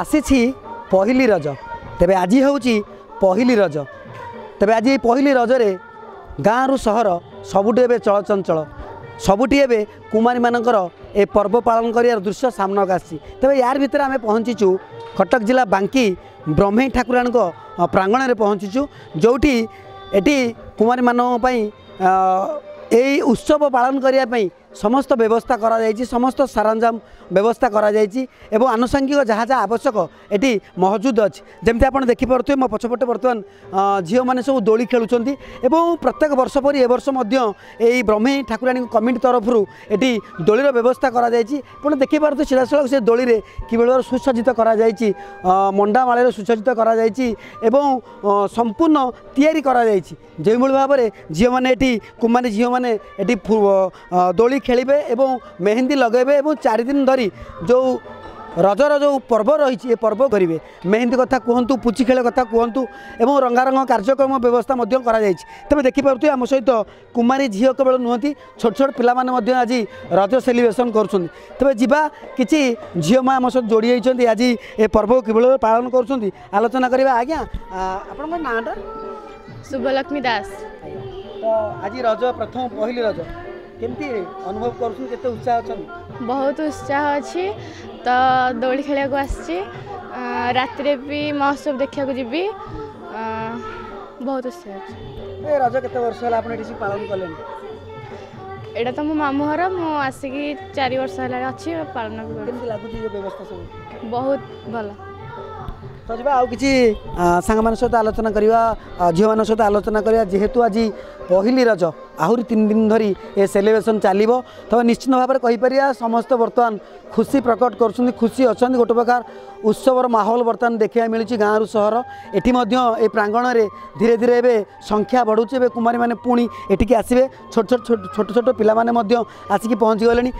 आसी पहली रज। तेबे आज हूँ पहली रज। तेबे आज पहली रजरे गाँव रु सहर सबुठे एबे चलचंचल, सबुठी एबे कुमारी मानकर ए पर्व पालन करियार दृश्य सामना आसी। तेबे यार भितर आमे पहुँचीचु कटक जिला बांकी ब्रह्मेई ठाकुरान प्रांगण में पहुँचीचु, जोठी एटी कुमारी मानों पई एई उत्सव पालन करिया पई समस्त व्यवस्था करा जायछि, समस्त सरंजाम व्यवस्था करा जायछि एवं आनुषंगिक जहाँ जहाँ आवश्यक एटी मौजूद अछि। जेमति आपण देखि परतु मो पछपटे वर्तमान झियो माने सब दोली खेलुछन्ती एवं प्रत्येक वर्ष पर ए वर्ष मध्ये एई ब्रह्मेई ठाकुरानी कमिटी तरफरु एटी दोलीर व्यवस्था करा जायछि। आपण देखि परतु शिलाशल से दोली रे किबेलर सुसज्जित करा जायछि, मंडा माळे रे सुसज्जित करा जायछि एवं संपूर्ण तयारी करा जायछि। जेमूल भाव रे झियो माने एटी कुमारी झियो माने एटी दोली खेलिबे एवं मेहंदी लगेबे एवं 4 दिन धरी जो रजर जो पर्व रही ये पर्व करेंगे। मेहंदी कथा कहतु, पुची खेल कथा कहतु एवं रंगारंग कार्यक्रम व्यवस्था करा जाई। तबे देखिपे आम सहित कुमारी झील केवल नुहति छोट छोट पाने आज रज सेलिब्रेसन करुँच। तेज जीवा कि झील माँ आम सहित जोड़ी होती आज ये पर्व किभल पालन कर आलोचना करवा। आज्ञा आपण नाटा शुभलक्ष्मी दास। तो आज रज प्रथम पहली रज केमती अनुभव करूँ? केते उत्साह अच्छा? बहुत उत्साह अच्छी। तो दौड़ी खेल को आसी राति भी महोत्सव देखा जी, बहुत उत्साह अच्छे। रज केते वर्ष होला आपन एठी पालन कले? एटा तो मो मामू घर मो आसिक 4 वर्ष होला अछि पालन कर। केमती लागु जे व्यवस्था सब? बहुत भला। तो जी आउ किसी सांग मान सहित आलोचना करवा, झील मान सहित आलोचना करवा। जेहेतु आज पहली रज आहरी 3 दिन धरी ये सेलिब्रेसन चलो, तो निश्चिंत भाव में कहीपर समस्त बर्तमान खुशी प्रकट कर, खुशी अच्छा गोटे प्रकार उत्सवर माहौल बर्तमान देखा मिली गाँव रु सहर। ये प्रांगण में धीरे धीरे एवं संख्या बढ़ुचे, कुमारी मैंने पुणी एटिकी आसवे, छोट छोट पाने आसिक पहुँची गले।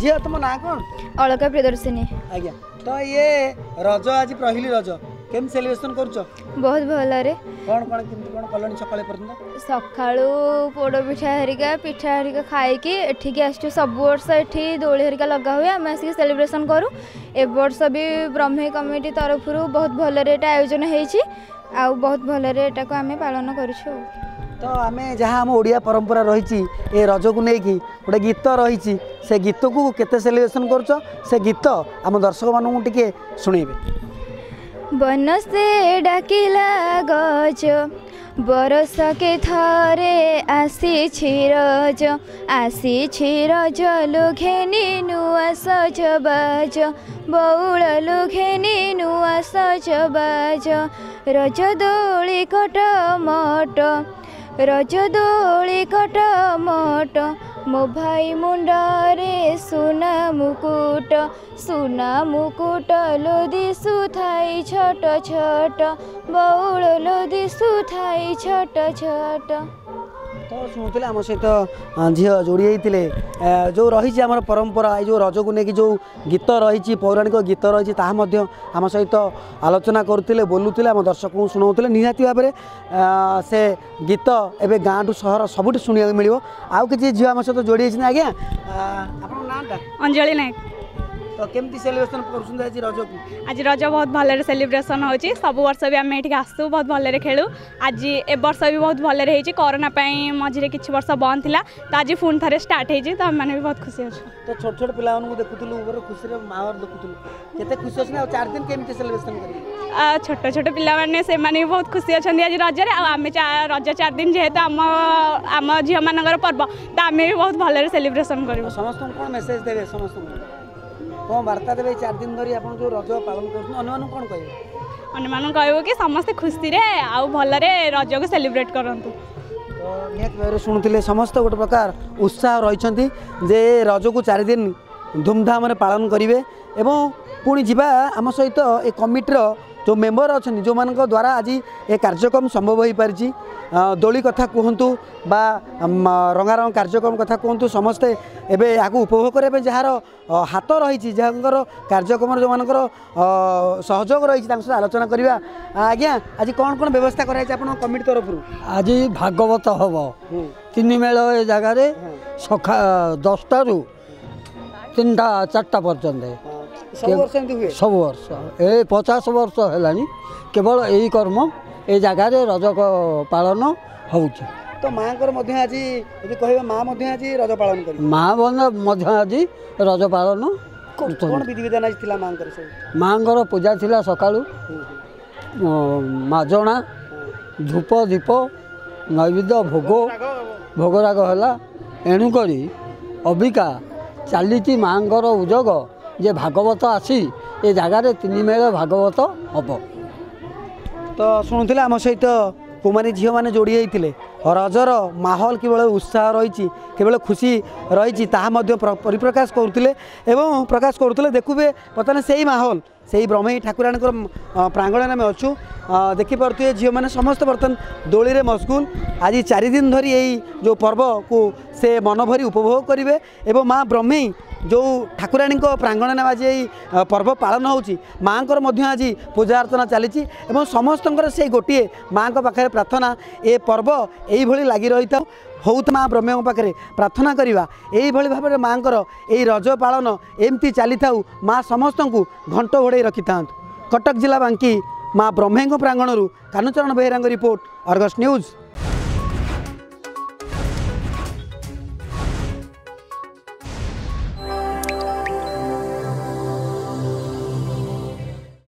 झील तुम ना कौन? अलका प्रियदर्शिनी। आज्ञा। तो ये रज आज पहली रज केम सेलिब्रेशन कर? बहुत भल रे। कौन कौन कौन कल सकाल पर्यटन? सकालू पोड़ पिठा हरिका खाई एठिक आसू। सब वर्ष एठी दोली हरिका लगा हुए आम आसिक सेलिब्रेशन करूँ। ए वर्ष भी ब्रह्मे कमिटी तरफ बहुत भल रे आयोजन होती, बहुत भल रे आम पालन करूँ। तो आम जहाँ आम ओडिया परंपरा रही ए रज को लेकिन गोटे गीत रही, से गीत को केते सेलिब्रेशन कर? से गीत आम दर्शक मानू टे शुणेबे। बन से डाकिला गज बरस के थरे आसी रज लुघेनी नुआ सजबाज, बउल लुघेनी नुआ सजबाज, रज दोली कटमट रज दोली कटमट, मो भाई मुंडरे सुना मुकुट लो दिसु थाई छोट, बउल लो दिसु थाई छोट। तो शुणुले आम सहित झी जोड़ी जो रही आम परंपरा ये जो रज को लेकिन जो गीत रही पौराणिक गीत रही आम सहित आलोचना करुले, बोलूले, आम दर्शक को शुणाऊले। निहाती भाव में से गीत एवं गाँव टू सहर सबुठ शुणा मिल। आउ कि झी आम सहित जोड़ी होती। आज्ञा आपन नाटा? अंजलि नायक। तो केमती सेलिब्रेशन कर आज रज को? आज रज बहुत भल सेलिब्रेशन हो, सब वर्ष भी आम ये आसू, बहुत भल खेलू। आज ए वर्ष भी बहुत भल रही, कोरोना मझे कि वर्ष बंद था, तो आज पुणी थे स्टार्ट होती, तो आम मैंने भी बहुत खुशी अच्छे। तो छोट छोट पे देखुलू खुशी माहौल देखुलू के खुशी अच्छे? 4 दिन केमती सेलिब्रेशन कर? छोट छोट पे से भी बहुत खुशी अच्छा आज रजर। आम रज 4 दिन जेहेतु आम झील मानकर पर्व, तो आम भी बहुत भल सेलिब्रेशन कर। समस्त कौन मेसेज देवे? समस्त कौन वार्ता देवे 4 दिन धरी आप जो रज पालन कर? कहूँ कि समस्ते खुशी भल रज को सेलिब्रेट करूँ। तो निहत शुणुले समस्त गोटे प्रकार उत्साह रही रज को 4 दिन धूमधाम पालन करेंगे। पुणी जावा आम सहित ए कमिटर जो मेम्बर अच्छा जो मान द्वारा आज ये कार्यक्रम संभव हो पारी। दोली कथा कहतु बा रंगारंग कार्यक्रम कथा कहतु, समस्ते एवं यहाँ उपभोग करने जार हाथ रही, जहाँ कार्यक्रम जो मान सहयोग रही सहित आलोचना करवा। आज्ञा आज कौन कौन व्यवस्था कर कमिटी तरफ? आज भागवत हम 3 मेल ए जगार सखा 10टा 4टा पर्यटन। सब वर्ष ए 50 वर्ष है केवल यही कर्म ए जगार रज पालन हो तो माँ को आज कह माँ आज रज पालन कर माँ बंद आज रज पालन माँ पूजा थी सका मजना धूप दीप नैवेद्य भोग भोगराग है एणुक अबिका चली माँ उजग जे भागवत आसी ये जगार 3 मेल भागवत हम तो शुणुले आम सहित कुमारी झील मैंने जोड़ी होते रजर माहौल किभली उत्साह रही किभली खुशी रही परिप्रकाश करुले एवं प्रकाश करुले देखुए बर्तमान से ही माहौल से ही ब्रह्मई ठाकुराणी प्रांगण में अच्छू देखिपे झील मैंने समस्त बर्तमान दोली में मशगुल आज 4 दिन धरी यही जो पर्व को से मनभरी उपभोग करेंगे एवं माँ ब्रह्मई जो ठाकुराणी प्रांगण में आज यही पर्व पालन होची माँ को आज पूजा अर्चना चली समस्त से गोटे माँ पाखे प्रार्थना ये पर्व यही लगी रही था हौत माँ ब्रह्म पाखे प्रार्थना करवा यही भाव में माँ को रज पालन एमती चली था माँ समस्त को घंट घोड़े रखि था। कटक जिला बांकी माँ ब्रह्मेंग प्रांगण Kanucharan Behera report Argus news.